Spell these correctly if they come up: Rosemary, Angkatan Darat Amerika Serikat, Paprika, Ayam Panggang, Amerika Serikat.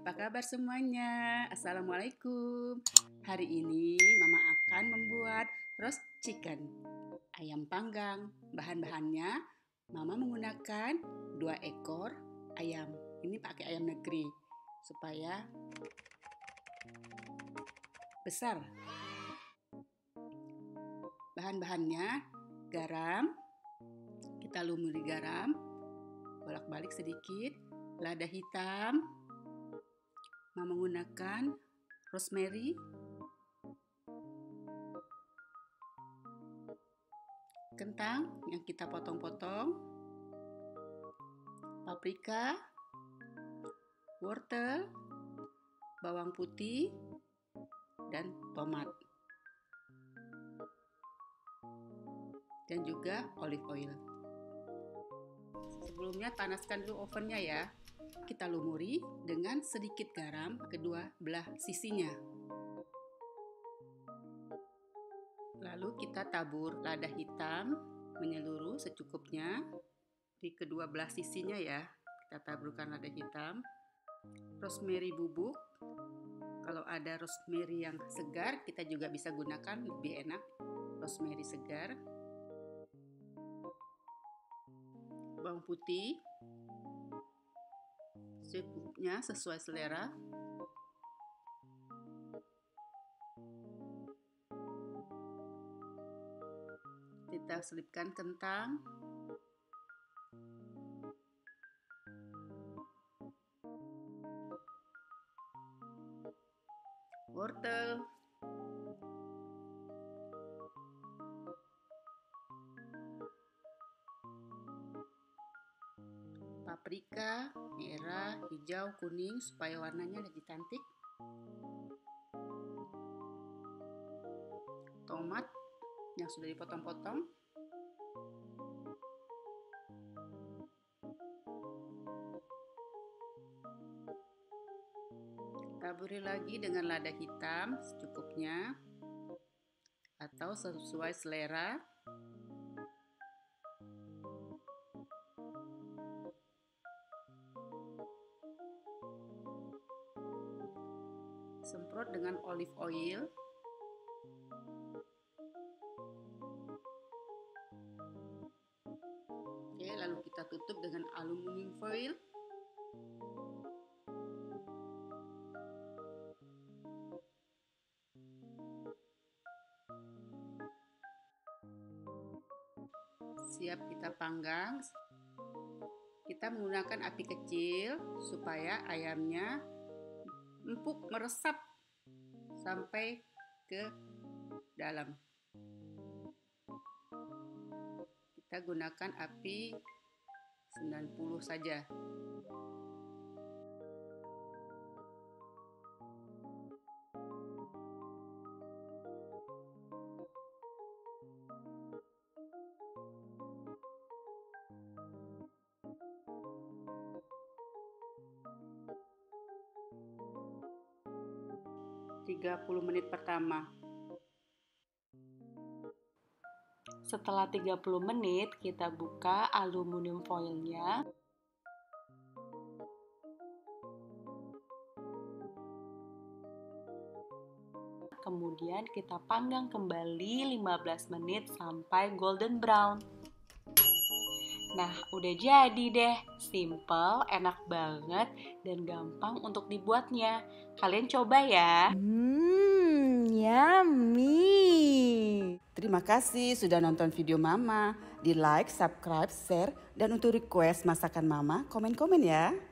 Apa kabar semuanya? Assalamualaikum. Hari ini Mama akan membuat roast chicken ayam panggang. Bahan-bahannya Mama menggunakan 2 ekor ayam. Ini pakai ayam negeri supaya besar. Bahan-bahannya garam, kita lumuri garam, bolak-balik sedikit, lada hitam, Mama menggunakan rosemary, kentang yang kita potong-potong, paprika, wortel, bawang putih, dan tomat, dan juga olive oil. Sebelumnya panaskan dulu ovennya ya. Kita lumuri dengan sedikit garam kedua belah sisinya. Lalu kita tabur lada hitam menyeluruh secukupnya di kedua belah sisinya ya. Kita taburkan lada hitam, rosemary bubuk. Kalau ada rosemary yang segar, kita juga bisa gunakan, lebih enak rosemary segar. Bawang putih secukupnya sesuai selera, kita selipkan kentang, wortel, paprika merah, hijau, kuning supaya warnanya lebih cantik. Tomat yang sudah dipotong-potong. Taburi lagi dengan lada hitam secukupnya atau sesuai selera. Semprot dengan olive oil, oke, lalu kita tutup dengan aluminium foil. Siap kita panggang. Kita menggunakan api kecil supaya ayamnya empuk, meresap sampai ke dalam. Kita gunakan api 90 saja. . 30 menit pertama. Setelah 30 menit, kita buka aluminium foilnya. Kemudian kita panggang kembali 15 menit sampai golden brown. Nah, udah jadi deh. Simple, enak banget, dan gampang untuk dibuatnya. Kalian coba ya. Yummy. Terima kasih sudah nonton video Mama. Di like, subscribe, share, dan untuk request masakan Mama, komen-komen ya.